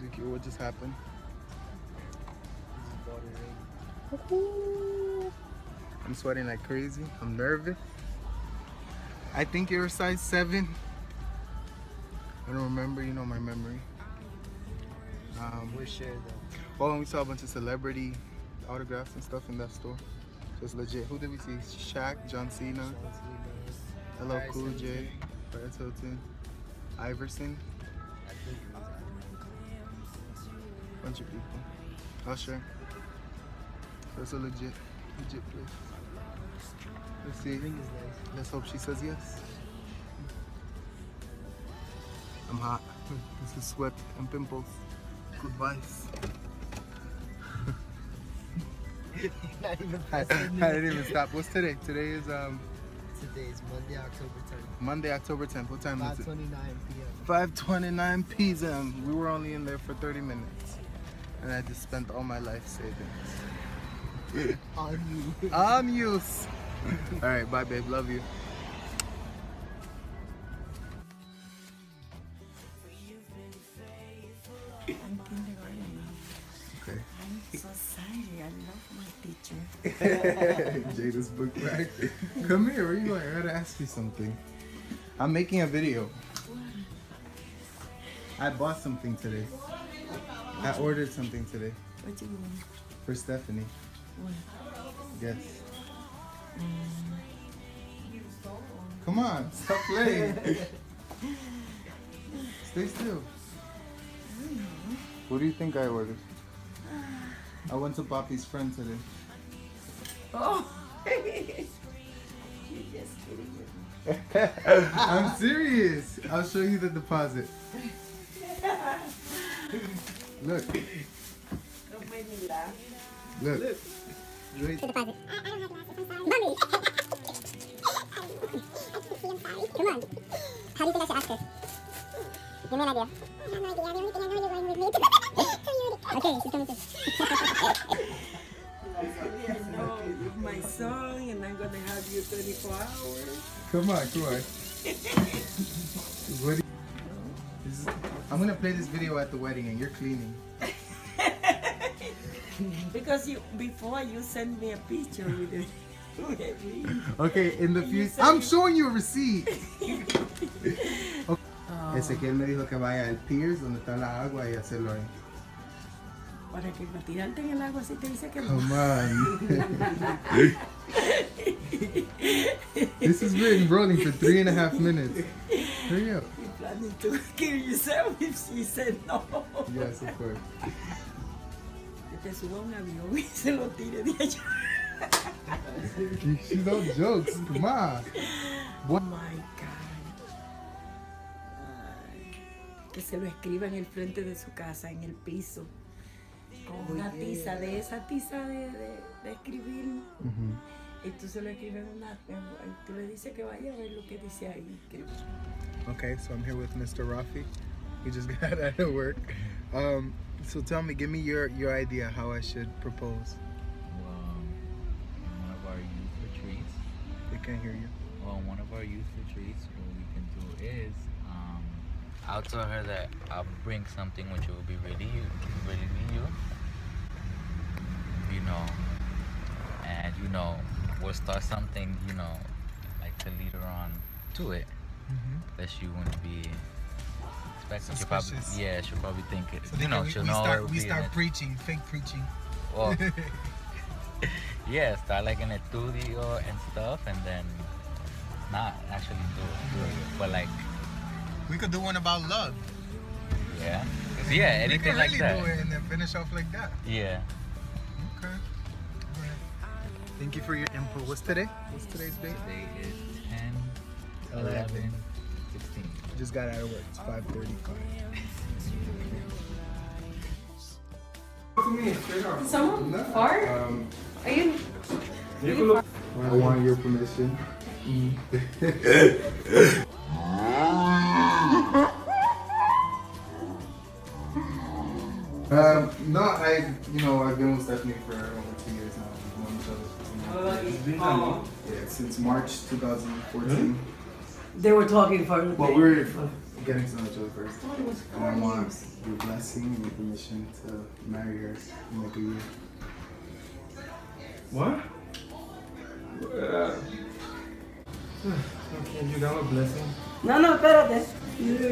Ezekiel, what just happened? I'm sweating like crazy. I'm nervous. I think you're size 7. I don't remember, you know my memory. We're shared though. Oh, and we saw a bunch of celebrity autographs and stuff in that store. So it's legit. Who did we see? Shaq, John Cena, LL Cool J, Paris Hilton, Iverson. I think it was Iverson. Bunch of people. Usher. So it's a legit place. Let's see. Let's hope she says yes. I'm hot. This is sweat and pimples. Good vibes. I didn't even stop. What's today? Today is Today's Monday, October 10th. Monday, October 10th. What time is it? 5:29 p.m. 5:29 p.m. We were only in there for 30 minutes, and I just spent all my life savings on you. On you. All right, bye, babe. Love you. Jada's book bag. Come here, where you going? I gotta ask you something. I'm making a video. I bought something today. I ordered something today. What do you want? For Stephanie. What? Yes. Come on, stop playing. Stay still. I don't know. What do you think I ordered? I went to Poppy's friend today. Oh, you're just kidding with me. I'm serious. I'll show you the deposit. Look. Don't make me laugh. Look. Look. Right. The deposit. Mommy. Come on. How do you think I should ask her? Give me an idea. I have no idea. The only thing I know you're going with me. Okay, she's coming too. I know my song, and I'm gonna have you 34 hours. Come on, come on. What do you, I'm gonna play this video at the wedding, and you're cleaning. Because before you sent me a picture with it. Okay, in the future, I'm showing you a receipt. Ezequiel me dijo que vaya al Piers donde está la agua y hacerlo ahí. Para que lo tirante en el agua si te dice que no. Come on. This has been rolling for 3.5 minutes. Hurry up. You're planning to kill yourself if she said no. Yes, of course. Te suba un avión y se lo tire de allá. She's no jokes. Come on. What? Oh my God. Que se lo escriba en el frente de su casa, en el piso. Una tiza de esa tiza de escribir, y tú se lo escribes en una, tú le dices que vaya a ver lo que dice ahí. Okay, so I'm here with Mr. Rafi. He just got out of work. So tell me, give me your idea how I should propose. One of our youth retreats. They can't hear you. Well, one of our youth retreats, what we can do is, I'll tell her that I'll bring something which will be really you. You know, and you know, we'll start something, you know, like to lead her on to it. That she wouldn't be expecting. She'll probably think it. So you know, we start preaching, fake preaching. Well, yeah, start like in a studio and stuff, and then not actually do it, but like. We could do one about love. Yeah. Yeah, anything like that. We could really do it and then finish off like that. Yeah. Okay. All right. Thank you for your input. What's today? What's today's date? Today is 10, 11, 16. Just got out of work. It's 5:35. Someone fart? Are you? I want your permission. No, I've been with Stephanie for over 2 years now. We've known each other for 2 years. It's been that long. Yeah, since March 2014. They were talking for. Well, we were getting to know each other first. And I want your blessing and your permission to marry her in like a year. What? Okay, you got my blessing? No, better than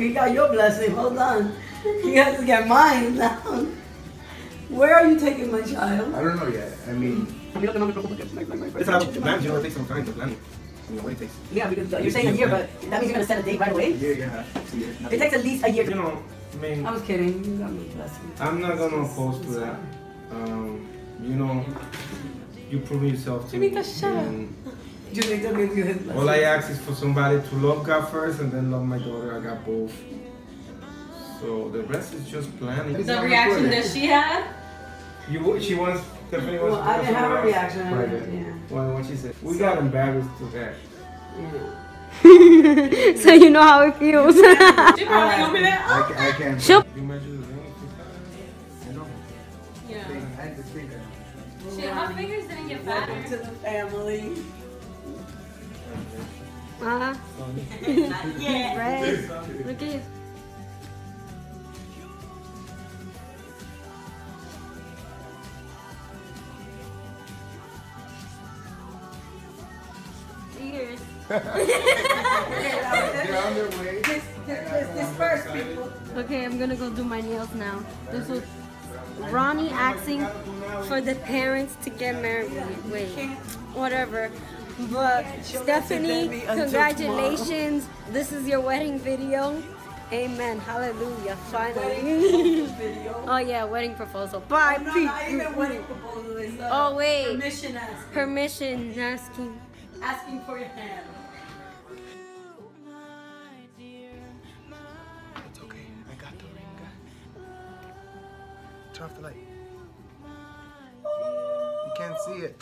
you got your blessing. Hold on. You have to get mine now. Where are you taking my child? I don't know yet. I mean, it's how to plan. You know, it takes some time to plan it. You know what it takes. Yeah, because you're saying a year, but that means you're gonna set a date right away. Yeah. It takes at least a year. You know, I mean. I was kidding. You got me blessing. I'm not gonna oppose to that. You know, you prove yourself to me. All I ask is for somebody to love God first and then love my daughter. I got both. So the rest is just planning. The reaction that she had? She wants. Stephanie wants. Well, I didn't have a reaction. Right. Yeah. Well, what she said, we got embarrassed to that. Yeah. So you know how it feels. She probably gonna be like, oh. I can't. She'll. You measure the ring. I know. Yeah. I just think that. Shit, my fingers didn't get fatter. Welcome to the family. Yeah. Right. Look at you. Disperse people. Okay, I'm gonna go do my nails now. This was Ronny asking for the parents to get married. Wait, whatever. But Stephanie, congratulations. This is your wedding video. Amen. Hallelujah. Finally. Oh yeah, wedding proposal. Bye. Oh wait. Permission asking. Asking for your hand. It's okay, I got the ring. Turn off the light. You can't see it.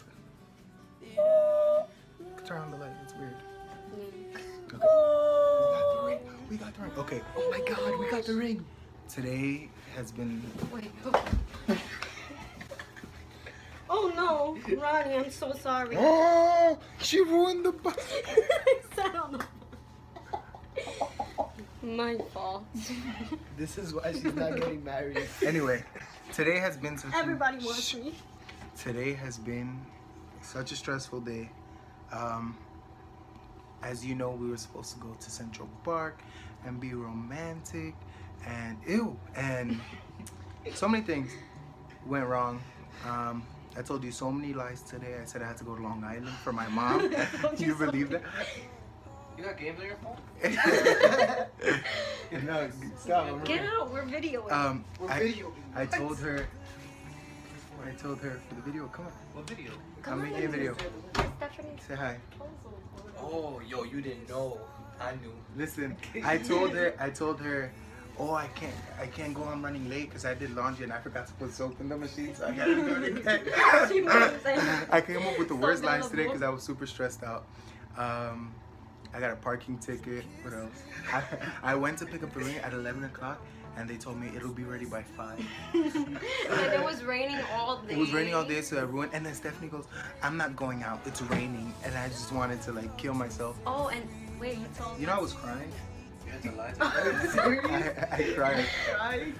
Turn on the light, it's weird. Okay. We got the ring. Okay. Oh my God, we got the ring. Today has been. Wait. Oh. Oh no, Ronny, I'm so sorry. Oh, she ruined the bus. I don't know. My fault. This is why she's not getting married. Anyway, today has been such. Everybody wants me. Today has been such a stressful day. As you know, we were supposed to go to Central Park and be romantic, and so many things went wrong. I told you so many lies today. I said I had to go to Long Island for my mom. Do you believe that? You got games on your phone? No, stop. Get out. We're videoing. I told her. I told her for the video. Come on. What video? I'm making a video. Say hi. Oh, yo, you didn't know. I knew. Listen, I told her. Oh, I can't go. I'm running late because I did laundry and I forgot to put soap in the machine, so I gotta do it again. I came up with the worst lines today because I was super stressed out. I got a parking ticket. What else? I went to pick up the ring at 11 o'clock and they told me it'll be ready by 5. It was raining all day. It was raining all day, so I ruined. And then Stephanie goes, "I'm not going out. It's raining," and I just wanted to like kill myself. Oh, and wait, you told me. You know I was crying.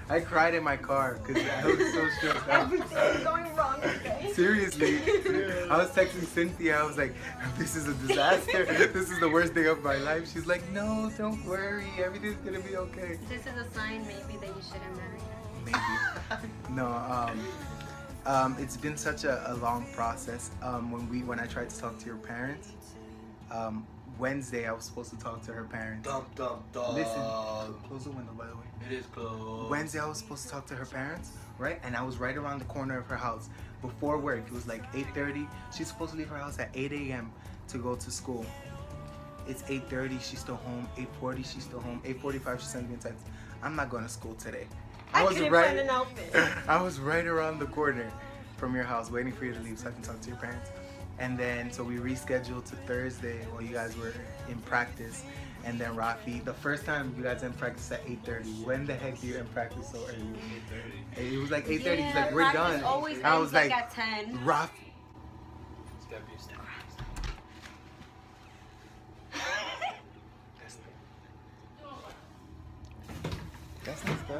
I cried in my car because I was so stressed out. Everything is going wrong today. Seriously. I was texting Cynthia. I was like, this is a disaster. This is the worst day of my life. She's like, no, don't worry. Everything's going to be okay. This is a sign maybe that you shouldn't marry her. Maybe. No, it's been such a long process. When I tried to talk to your parents, Wednesday I was supposed to talk to her parents. Listen, close the window by the way. It is closed. Wednesday I was supposed to talk to her parents, right? And I was right around the corner of her house before work. It was like 8:30. She's supposed to leave her house at 8 AM to go to school. It's 8:30, she's still home. 8:40, she's still home. 8:45, she sent me a text. I'm not going to school today. I couldn't find an outfit. I was right around the corner from your house waiting for you to leave so I can talk to your parents. And then, so we rescheduled to Thursday while you guys were in practice. And then Rafi, the first time you guys in practice at 8:30. When the heck do you in practice so early? 8:30. It was like 8:30. Yeah, he's like, we're done. I was like, at 10. Rafi. You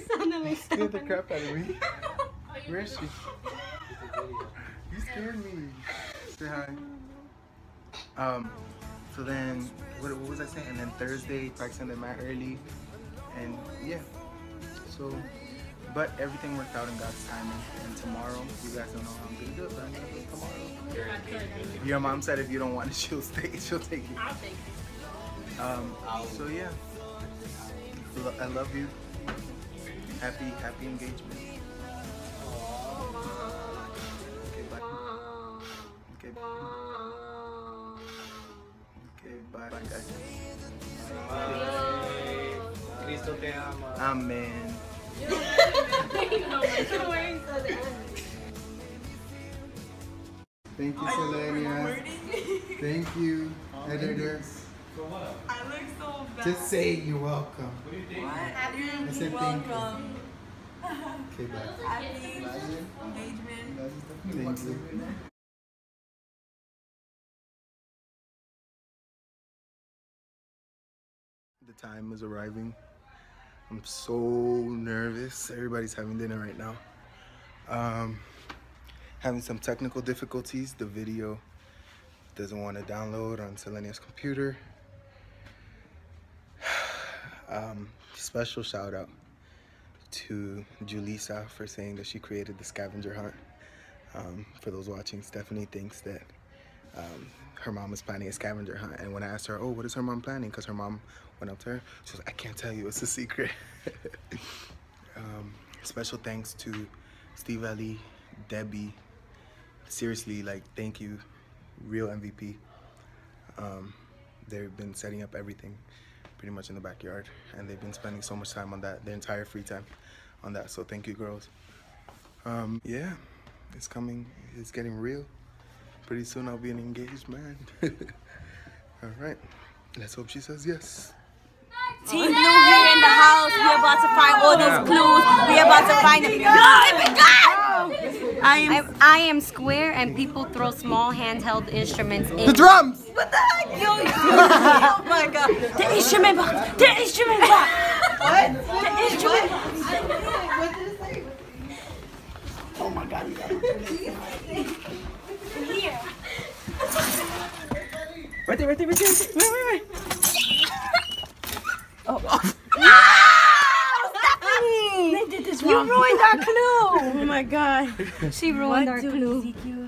sound like scared the crap out of me. Where is she? You scared me. Say hi. So then, what was I saying? And then Thursday, Paxton and I early, and yeah. So, but everything worked out in God's timing. And tomorrow, you guys don't know how I'm gonna do it, but I'm gonna do it tomorrow. Your mom said if you don't want it, she'll take it. I'll take it. So yeah. I love you. Happy engagement. Okay, bye. Okay, bye. Okay, bye, bye guys. Bye. Cristo te ama. Amen. Thank you, Selenia. Thank you, editor. For what? I look so bad. Just say you're welcome. What do you think? I said welcome. Okay, bye. Happy engagement. Thank you. The time is arriving. I'm so nervous. Everybody's having dinner right now. Having some technical difficulties. The video doesn't want to download on Selenia's computer. Special shout out to Julissa for saying that she created the scavenger hunt. For those watching, Stephanie thinks that her mom was planning a scavenger hunt, and when I asked her, oh, what is her mom planning, because her mom went up to her, she was like, I can't tell you, it's a secret. Special thanks to Steve Ali, Debbie, seriously, like, thank you, real MVP. They've been setting up everything pretty much in the backyard, and they've been spending so much time on that, their entire free time on that, so thank you, girls. Yeah, it's coming, it's getting real. Pretty soon I'll be an engaged man. Alright, let's hope she says yes. Team Blue here in the house. We're about to find all these clues. We're about to find them. I am square and people throw small handheld instruments in. The drums! What the heck? Oh my god. The instrument box! The instrument box! What? The instrument box! What did it say? Oh my god, you got it. Here. Right there. Wait. Oh. No! Stephanie! They did this wrong. You ruined our clue. Oh my god. She ruined our clue. What do Ezekiel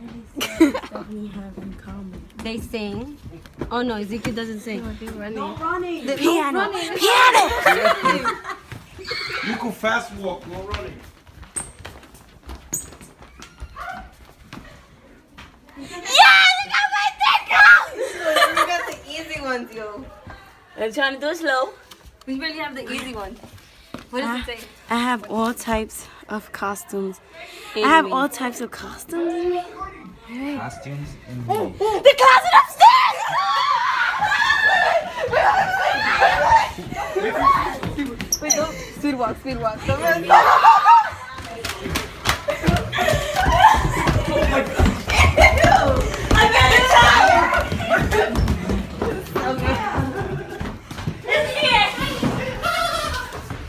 and Elisio that we have in common? They sing. Oh no, Ezekiel doesn't sing. No, they're running. No running. The piano. No running. Piano! You can fast walk, no running. Yo. I'm trying to do it slow. We really have the easy one. What does it say? I have all types of costumes. Costumes in me. Oh, the closet upstairs! Wait, don't. Speed walk. Oh my god.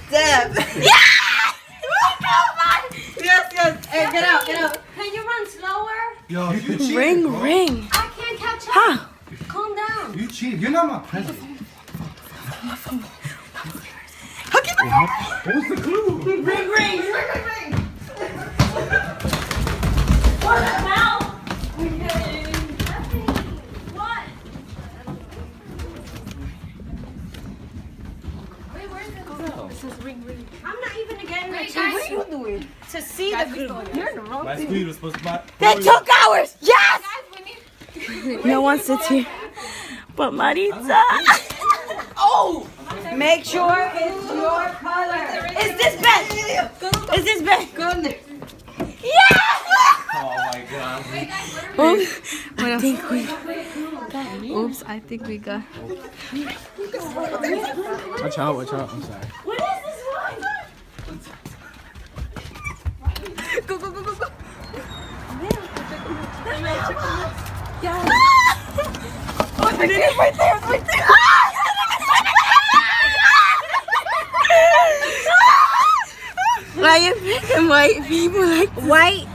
Deb. Yes! Yes. Hey, get out. Can you run slower? Yo, you cheated, Ring. I can't catch up. Huh? Calm down. You cheated. You're not my president. What was the clue? Ring. What about? Ring. I'm not even getting the chance. What are you doing? To see guys, the clue. You're in the wrong thing. That took hours. Yes! Guys, no one sits here. But Marita. Oh! Make sure it's your color. Is this bed? Go in there. Yes! Oh my god. I think we got. Watch out. I'm sorry. What is this one? Go. Yeah. Oh, it's right there. White people like to... White?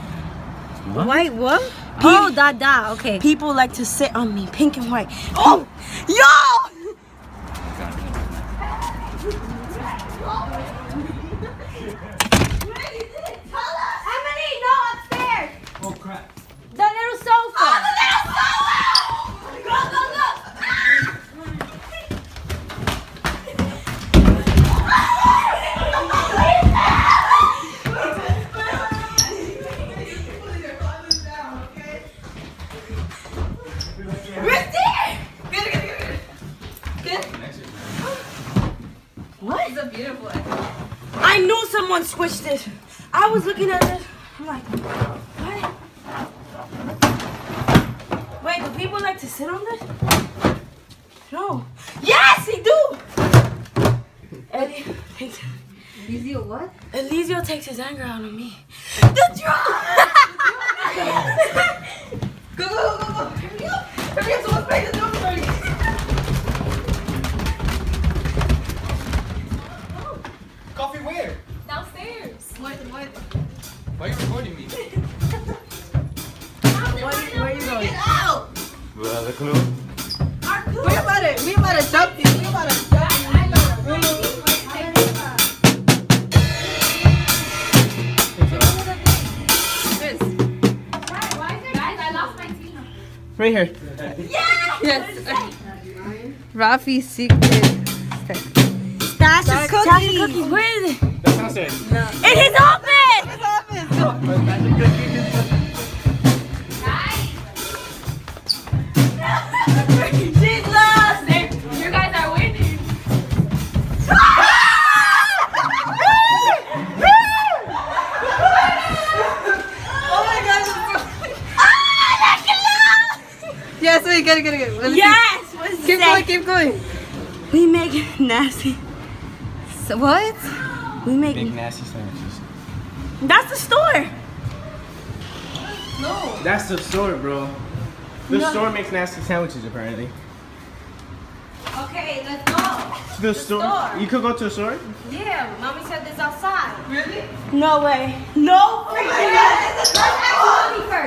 What? White what? Oh, da da, okay. People like to sit on me, pink and white. Oh! Yo! Squish this. I was looking at this. I'm like, what? Wait, do people like to sit on this? No. Yes, they do. Eddie takes. Elisio what? Elisio takes his anger out on me. The drum. Go go go go. Hurry up! Someone's playing the drum already. Coffee where? Downstairs. What? Why are you recording me? Where are you going? Get out! Well, the clue. Our clue. We about to dump you. We about to dump you. Guys, I lost my team. Right here. Yes! Yes. Rafi's secret. Stasha's cookies. Where is it? No. In his office! She's lost! You guys are winning! Oh my god! Oh, that's lost! Yes, wait, get it, get it. Yes! Keep going. We make nasty. So what? We make big nasty sandwiches. That's the store. No. That's the store, bro. The store makes nasty sandwiches, apparently. Okay, let's go. The store. You could go to a store? Yeah, mommy said this outside. Really? No way. No. Oh yes. Let's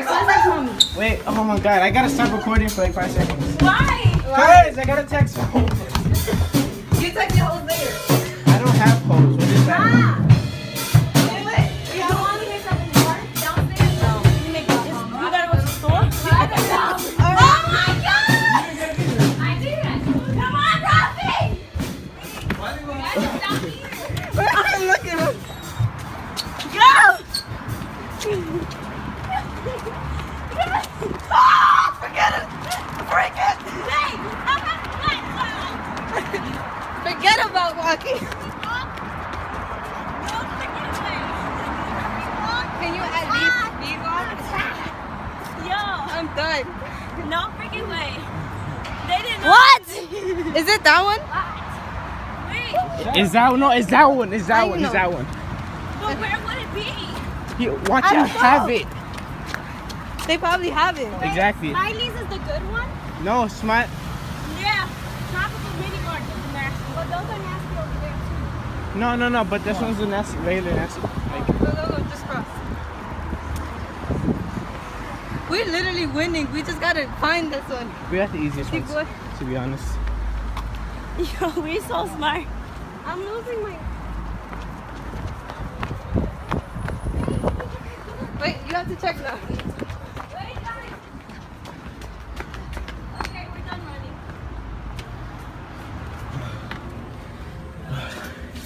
ask mommy first. Wait. Oh my god. I gotta stop recording for like 5 seconds. Why? Guys, I gotta text. You text your whole later. Is that one? But where would it be? Yeah, watch out, have it. They probably have it. Wait, exactly. Smiley's is the good one? No, Smiley's. Yeah, Tropical mini market is nasty. But those are nasty over there too. No, but this one's the nasty, regular nasty. Go, just cross. We're literally winning. We just gotta find this one. We got the easiest one, to be honest. Yo, we're so smart. I'm losing my... Wait, you have to check now. Wait, guys. Okay, we're done running.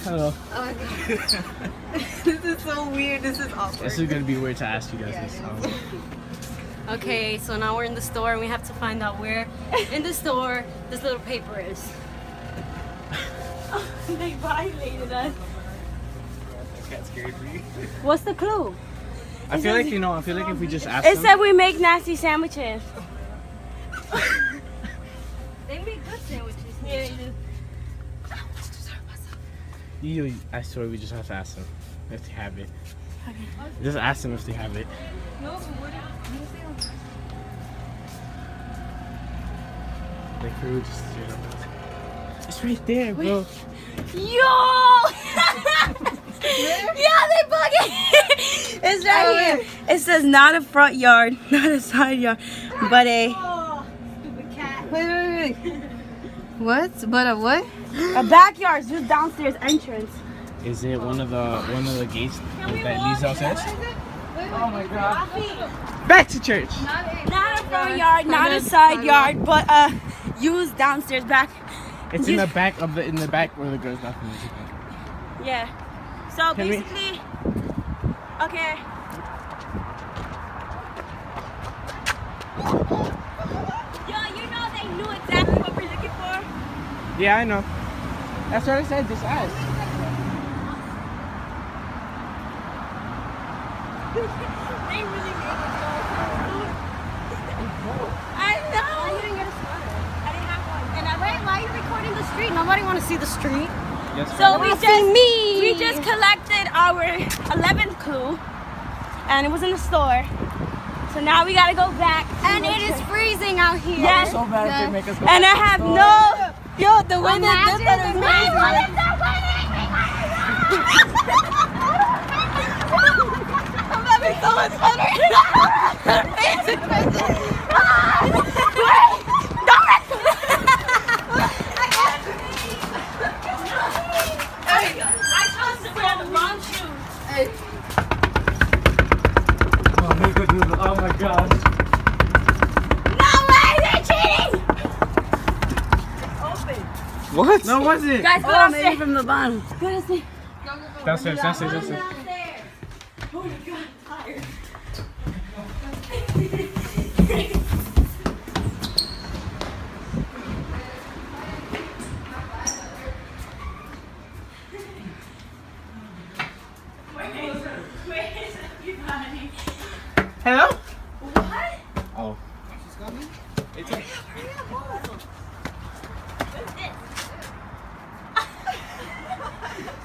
Hello. Oh my god. This is so weird. This is awkward. This is going to be weird to ask you guys this. Okay, so now we're in the store and we have to find out where in the store this little paper is. They violated us. That's kind of scary for you. What's the clue? I feel like if we just ask them. It said we make nasty sandwiches. They make good sandwiches. Yeah, you do. I swear we just have to ask them if they have it. Okay. Just ask them if they have it. No, like we would just straight up ask. It's right there, bro. Wait. Yo! Yeah, they bugging? It's right here. It says not a front yard, not a side yard, but a... Oh, stupid cat. Wait, wait, wait. What? But a what? A backyard, just downstairs entrance. Is it one of the gates that leads outside? Oh my God. Back to church. Not a front yard, not a side yard, but used downstairs back. It's in the back of the where the girls got music. Yeah. So basically, okay. Yo, you know they knew exactly what we're looking for. Yeah, I know. That's what I said. This house. They really made it go. I know. I didn't get a sweater. I didn't have one. And I wait. Why are you recording the street? Nobody want to see the street. Yes, so we just collected our 11th clue, and it was in the store. So now we gotta go back. And it is freezing out here. Yes. So bad they make us go back. And I have yo, the one that did that is amazing. I'm having so much fun right now. Oh my God. No way, they're cheating! Open. What? No, was it? Guys, go downstairs from the bottom. Go downstairs. Go. Downstairs, downstairs, downstairs. Oh my God, I'm tired. Hello? What? Oh. She's coming? It's a... What's this?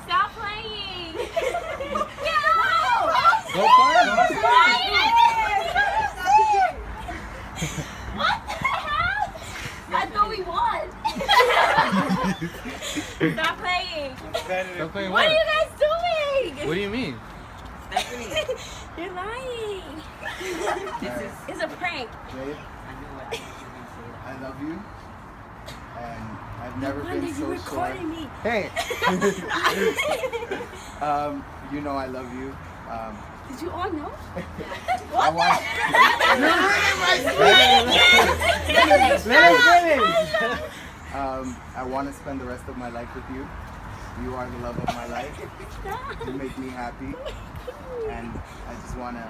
Stop playing! Get off! Go far! What the hell? I thought we won! Stop playing! Stop playing what? What are you guys doing? What do you mean? Stephanie. You're lying. It's a prank. Jade, I love you. And I've never been so sure. Me. Hey. You know I love you. Did you all know? What? I want to spend the rest of my life with you. You are the love of my life. You make me happy. And I just want to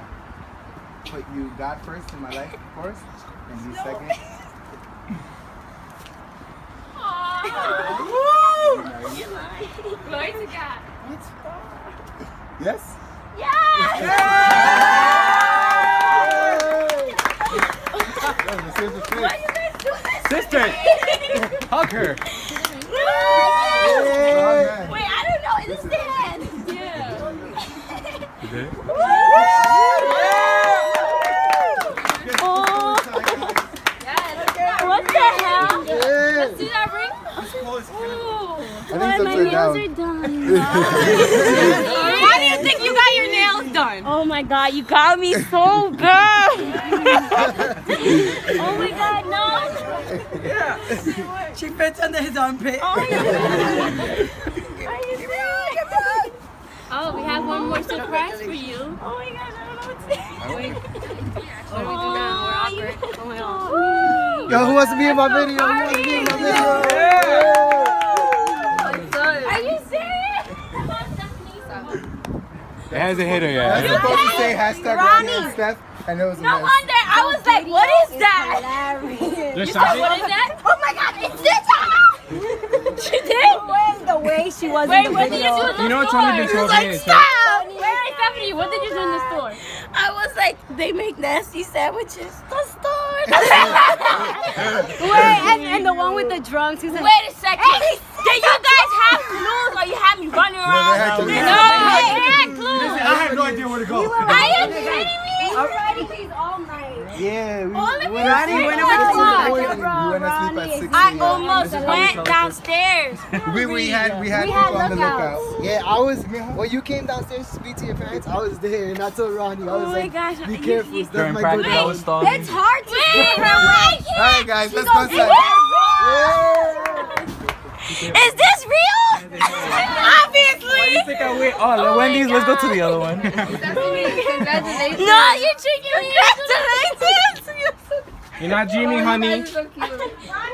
put you, God, first in my life, of course, and you second. Aww. Woo! You're lying. Glory to God. It's fun. Yes? Yes! Yay! Why you guys do this? Sister! Hug her! Yay! Wait, I don't know. It's the hand. Okay. Woo! Oh. Yes. What the hell? Yeah. Let's do that ring. My nails are done. Why do you think you got your nails done? Oh my God, you got me so good. Oh my God, no. Yeah. She fits under his armpit. Oh my God. Oh, we have one more surprise for you. Oh my God, I don't know what to do. What do we do now? We're awkward. Oh my God. Yo, who wants to be in my video? Who wants to be in my video? Yeah. Are you serious? Come on, Stephanie. It hasn't hit her yet. I was supposed to say #Ronny Steph, and it was a mess. No wonder. I was like, what is that? You said, what is that? Oh my God, it's this house! She did? The way she was in the what did you do in the store? You know what Tommy did? She was like, stop! Where is Stephanie? What did you do in the store? I was like, they make nasty sandwiches. The store! Wait, and the one with the drunks. Who's like, wait a second. Did you guys have clues or you had me running around? No, I had clues. I had no idea where to go. Are you kidding me? Ronny plays all night. Yeah. Ronny went over to the morning. I almost went downstairs. we had people on the lookout. Yeah, I was. When you came downstairs to speak to your parents, I was there, and I told Ronny, I was like, be careful. During practice, I was stalling. It's hard to get around. All right, guys, let's go inside. Is this real? Obviously. Oh, Wendy's. Let's go to the other one. Congratulations. No, you're tricking me. Congratulations. You're not dreaming, honey.